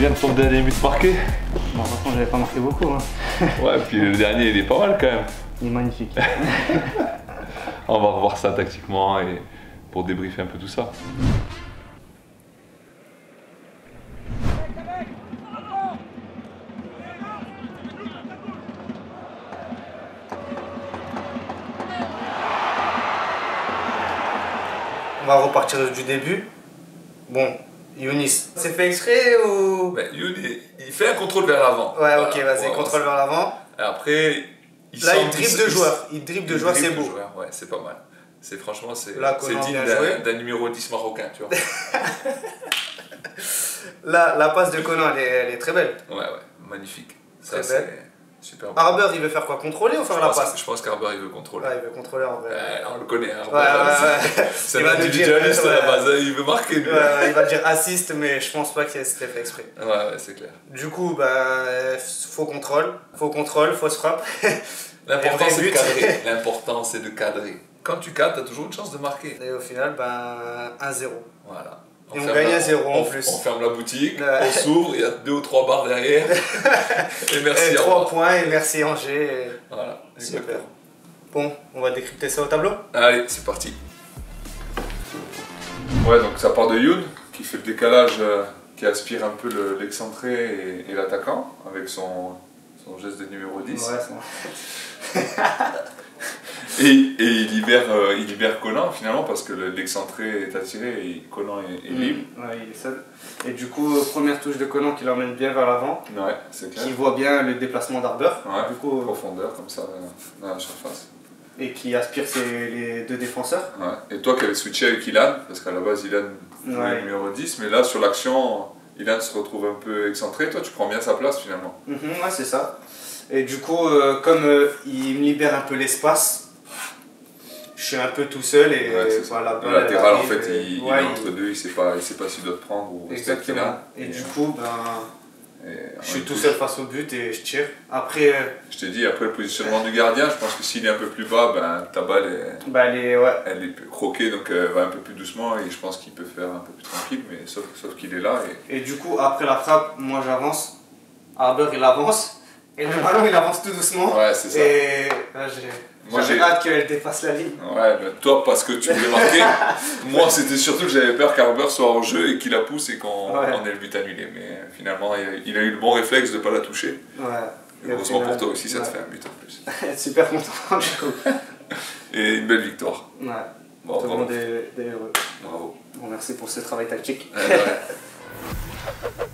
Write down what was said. souviens de ton dernier but marqué? Bon, par contre, j'avais pas marqué beaucoup. Hein. Ouais, puis le dernier, il est pas mal quand même. Il est magnifique. On va revoir ça tactiquement et pour débriefer un peu tout ça. On va repartir du début. Bon, Younis, c'est fait exprès ou... Ben, Younis, il fait un contrôle vers l'avant. Ouais, voilà, ok, vas-y, voilà, contrôle vers l'avant. Après, il là, il dribble de joueur. Il dribble de joueur, c'est beau. Joueur, ouais, c'est pas mal. C'est franchement, c'est digne d'un numéro 10 marocain, tu vois. Là, la passe de Konan, elle est très belle. Ouais, ouais, magnifique. Ça, très belle. Super. Arber, il veut faire quoi? Contrôler ou faire la passe? Je pense qu'Arber, il veut contrôler. Ouais, il veut contrôler en vrai. On le connaît, Arber. Ouais. C'est un individualiste à la base, il veut marquer. Lui. Il va dire assist, mais je pense pas que c'était fait exprès. Ouais, c'est clair. Du coup, bah, faux contrôle, fausse frappe. L'important, c'est de cadrer. L'important, c'est de cadrer. Quand tu cadres, tu as toujours une chance de marquer. Et au final, bah, 1-0. Voilà. Et on gagne à 0 en plus. On ferme la boutique, on s'ouvre, il y a 2 ou 3 bars derrière. Et merci. Et 3 points et merci Angers. Et... Voilà, super. Bon, on va décrypter ça au tableau. Allez, c'est parti. Ouais, donc ça part de Youn qui fait le décalage, qui aspire un peu l'excentré et l'attaquant avec son geste de numéro 10. Ouais, ça. Et il libère Colin finalement parce que l'excentré est attiré et Colin est libre. Ouais, il est seul. Et du coup, première touche de Colin qui l'emmène bien vers l'avant. Ouais, c'est clair. Qui voit bien le déplacement d'Arber. Ouais, du coup, profondeur comme ça dans la surface. Et qui aspire les 2 défenseurs. Ouais. Et toi qui avais switché avec Ilan, parce qu'à la base Ilan jouait numéro 10, mais là sur l'action, Ilan se retrouve un peu excentré. Toi tu prends bien sa place finalement. Ouais, c'est ça. Et du coup, comme il me libère un peu l'espace, je suis un peu tout seul et voilà. Le latéral en fait il est entre deux, il sait pas si il doit te prendre ou rester qu'il a. Et du coup, ben, je suis tout seul face au but et je tire. Après, je t'ai dit, après le positionnement du gardien, je pense que s'il est un peu plus bas, ben, ta balle est, elle est croquée, donc elle va un peu plus doucement et je pense qu'il peut faire un peu plus tranquille, mais sauf qu'il est là. Et du coup, après la frappe, moi j'avance, Arber il avance et le ballon il avance tout doucement. Ouais, c'est ça. Et là, j'avais hâte qu'elle dépasse la ligne. Ouais, ben toi parce que tu voulais marquer. Moi c'était surtout que j'avais peur qu'Arber soit en jeu et qu'il la pousse et qu'on ait le but annulé. Mais finalement il a eu le bon réflexe de ne pas la toucher. Ouais. Et heureusement pour toi aussi ça te fait un but en plus. Super content du coup. Et une belle victoire. Ouais. Bon, tout le monde est heureux. Bravo. Bon, merci pour ce travail tactique. Ouais.